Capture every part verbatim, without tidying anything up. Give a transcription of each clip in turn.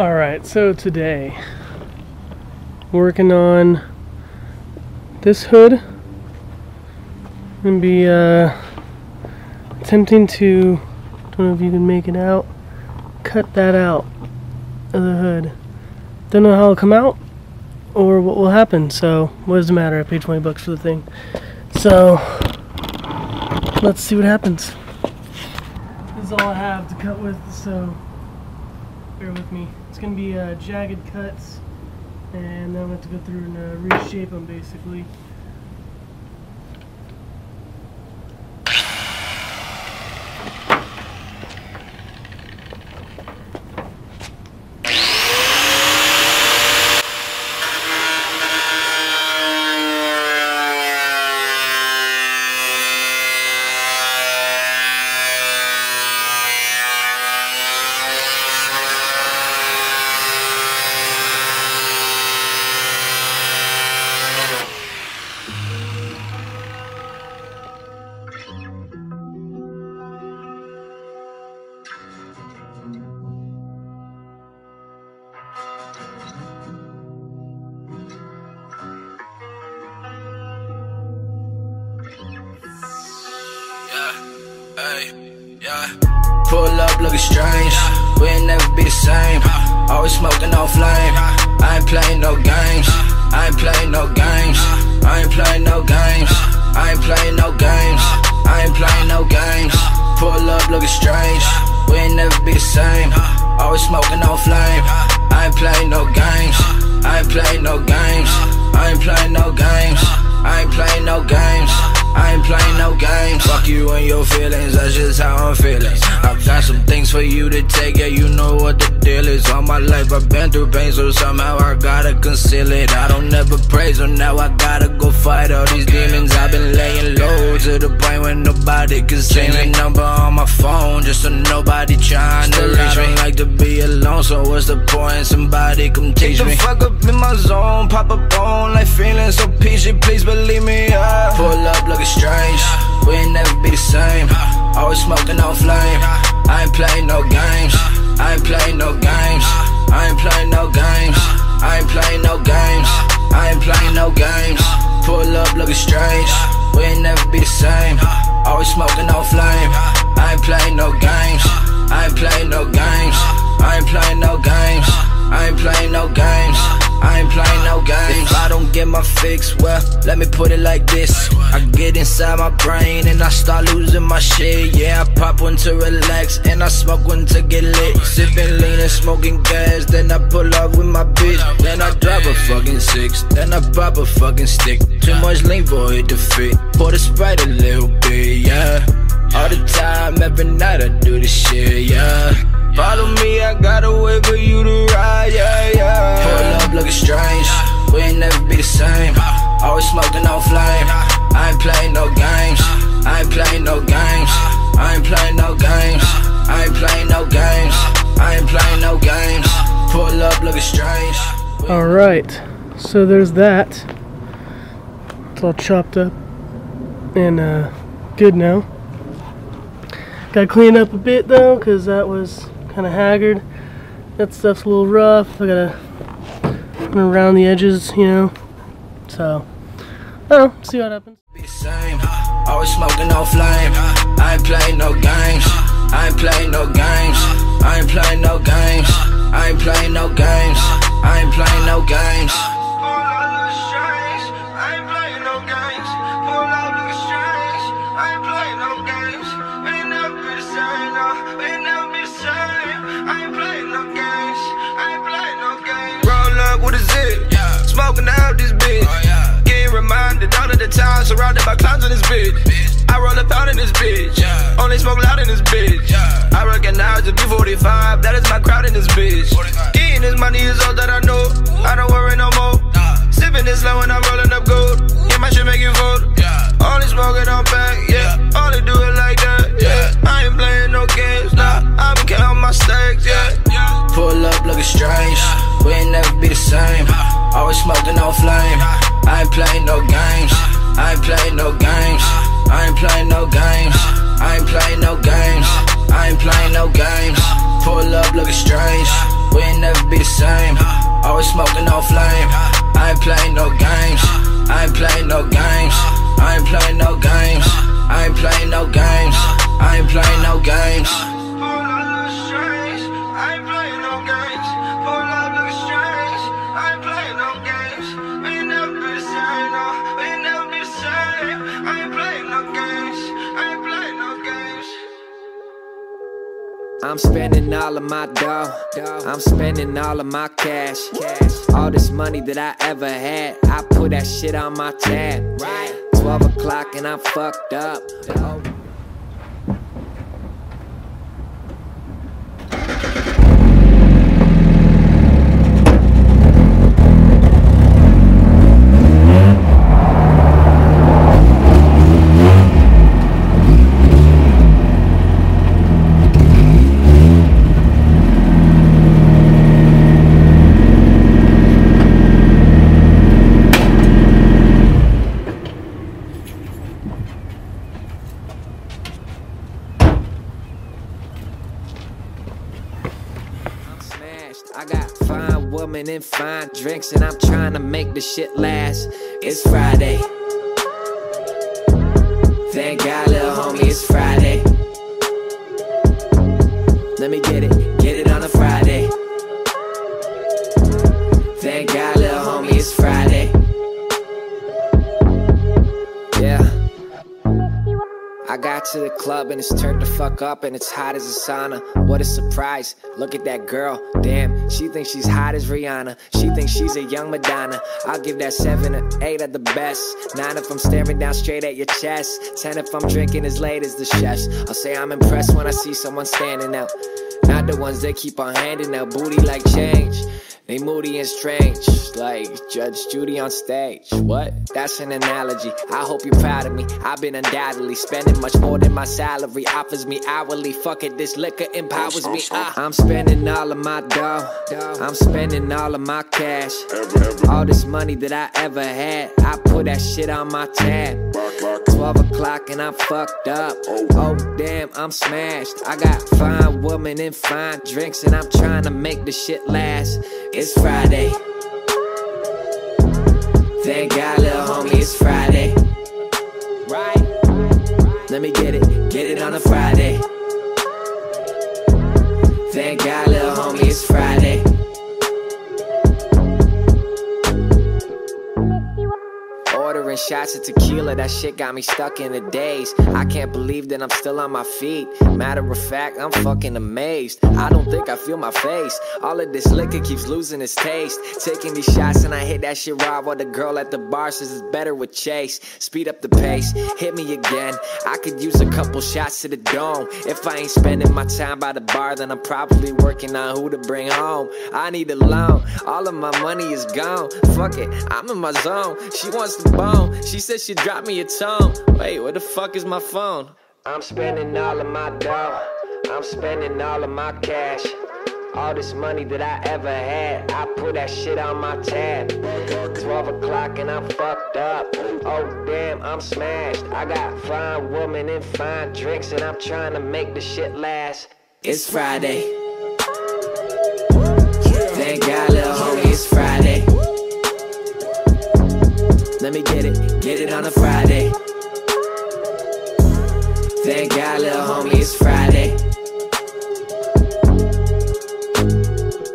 Alright, so today working on this hood. I'm going to be uh, attempting to, don't know if you can make it out, cut that out of the hood. Don't know how it'll come out or what will happen, so what does it matter? I paid twenty bucks for the thing. So let's see what happens. This is all I have to cut with, so bear with me. It's going to be uh, jagged cuts, and then I'm going to have to go through and uh, reshape them basically. Pull up looking strange, we'll never be the same. Always smoking on flame. I ain't playing no games. I ain't playing no games. I ain't playing no games. I ain't playing no games. I ain't playing no games. Pull up looking strange, we'll never be the same. Always smoking on flame. I ain't playing no games. I ain't playing no games. I ain't playing no games. I ain't playing no games. I ain't playing no games. Fuck you and your feelings, that's just how I'm feeling. I've got some things for you to take, yeah, you know what the deal is. All my life I've been through pain, so somehow I gotta conceal it. I don't ever praise, so now I gotta go fight all these demons. I've been laying low to the point when nobody can see me. Change the number on my phone just so nobody trying to reach me. I don't like to be alone, so what's the point? Somebody come teach me. Get the fuck up in my zone, pop a bone, like feeling so peachy, please believe me, yeah. Pull up, look strange, we ain't never be the same. Always smoking on flame. I ain't playing no games. I ain't playing no games. I ain't playing no games. I ain't playing no games. I ain't playing no games. Pull up looking strange, we ain't never be the same. Always smoking on flame. I ain't playing no games. I ain't playing no games. I ain't playing no games. I ain't playing no games. I ain't playing no games. If I don't get my fix, well, let me put it like this. I get inside my brain and I start losing my shit. Yeah, I pop one to relax and I smoke one to get lit. Sipping lean and smoking gas, then I pull up with my bitch. Then I drop a fucking six, then I pop a fucking stick. Too much lean for it to fit, pour the Sprite a little bit, yeah. All the time, every night I do this shit, yeah. Follow me, I got a way for you to ride, yeah, yeah. Pull up looking strange, we ain't never be the same. Always smoking on flame. I ain't playing no games. I ain't playing no games. I ain't playing no games. I ain't playing no games. I ain't playing no games. Pull up looking strange. Alright, so there's that. It's all chopped up and uh, good now. Gotta clean up a bit though, because that was kind of haggard. That stuff's a little rough. I gotta round the edges, you know. So, I don't know, see what happens. Be the same. Always smoking on flame. I ain't playing no games. I ain't playing no games. I ain't playing no games. I ain't playing no games. I ain't playing no games. I ain't playing no games. Pull out the strings. I ain't playing no games. We ain't never be the same. No, we ain't never be the same. I ain't playing no games. I ain't playing no games. Roll up, what is it? Smoking out this bitch. Oh, yeah. Getting reminded all of the time, surrounded by clowns in this bitch. bitch. I roll up out in this bitch. Yeah. Only smoke loud in this bitch. Yeah. I recognize the B forty-five, that is my crowd in this bitch. forty-five. Getting this money is all that I know. Ooh. I don't worry no more. Nah. Sipping this low and I'm rolling up gold. Ooh. Yeah, my shit make you vote. Yeah. Only smoking on back, yeah. yeah. Only do it like that, yeah. yeah. I ain't playing no games, nah. I been counting my stacks, yeah. yeah. Pull up looking strange, yeah. We ain't never be the same. Uh. Always smoking on flame. I ain't playing no games. I ain't playing no games. I ain't playing no games. I ain't playing no games. I ain't playing no games. Pull up looking strange. We ain't never be the same. Always smoking on flame. I ain't playing no games. I ain't playing no games. I ain't playing no games. I ain't playing no games. I ain't playing no games. Pull out the strings. I ain't playing no games. Pull out the strings. I ain't playing no games. We never be the same. No, we never be the same. I ain't playing no games. I ain't playing no games. I'm spending all of my dough. I'm spending all of my cash. All this money that I ever had, I put that shit on my tab. twelve o'clock and I'm fucked up. Oh. I got fine women and fine drinks, and I'm trying to make this shit last. It's Friday. Thank God, little homie, it's Friday. Let me get it, get it on a Friday. Thank God, little homie, it's Friday. Yeah. I got to the club and it's turned the fuck up and it's hot as a sauna. What a surprise, look at that girl, damn, she thinks she's hot as Rihanna. She thinks she's a young Madonna. I'll give that seven or eight at the best. Nine if I'm staring down straight at your chest. Ten if I'm drinking as late as the chefs. I'll say I'm impressed when I see someone standing out. Not the ones that keep on handing out booty like change. They moody and strange, like Judge Judy on stage. What? That's an analogy. I hope you're proud of me. I've been undoubtedly spending much more than my salary offers me hourly. Fuck it, this liquor empowers me. Uh, I'm spending all of my dough. I'm spending all of my cash. All this money that I ever had, I put that shit on my tab. twelve o'clock and I'm fucked up. Oh damn, I'm smashed. I got fine women and fine drinks, and I'm trying to make this shit last. It's Friday. Thank God, little homie, it's Friday. Right? Let me get it, get it on a Friday. Thank God, little homie, it's Friday. Ordering shots of tequila, that shit got me stuck in a daze. I can't believe that I'm still on my feet. Matter of fact, I'm fucking amazed. I don't think I feel my face. All of this liquor keeps losing its taste. Taking these shots and I hit that shit raw, while the girl at the bar says it's better with Chase. Speed up the pace, hit me again. I could use a couple shots to the dome. If I ain't spending my time by the bar, then I'm probably working on who to bring home. I need a loan, all of my money is gone. Fuck it, I'm in my zone. She wants to. She said she dropped me a tone. Wait, where the fuck is my phone? I'm spending all of my dough. I'm spending all of my cash. All this money that I ever had, I put that shit on my tab. twelve o'clock and I'm fucked up. Oh damn, I'm smashed. I got fine women and fine drinks, and I'm trying to make the shit last. It's Friday. Thank God, little homie, it's Friday. Let me get it, get it on a Friday. Thank God, little homie, it's Friday.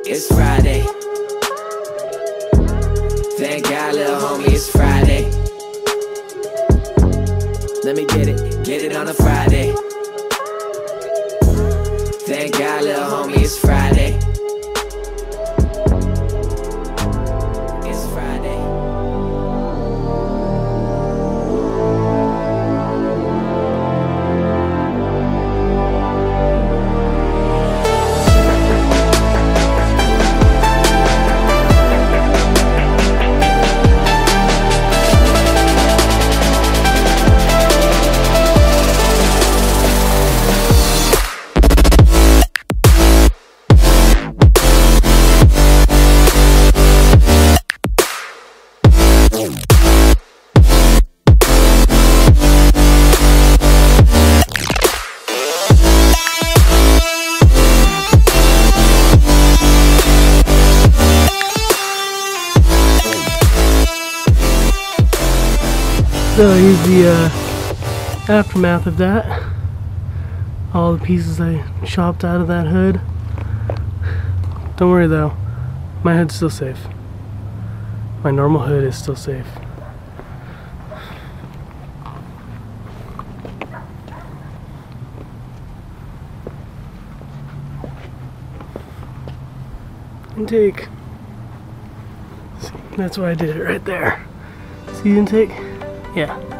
It's Friday. Thank God, little homie, it's Friday. Let me get it, get it on a Friday. Thank God, little homie, it's Friday. So here's the uh, aftermath of that. All the pieces I chopped out of that hood. Don't worry though, my hood's still safe. My normal hood is still safe. Intake. See, that's why I did it right there. See the intake? Yeah.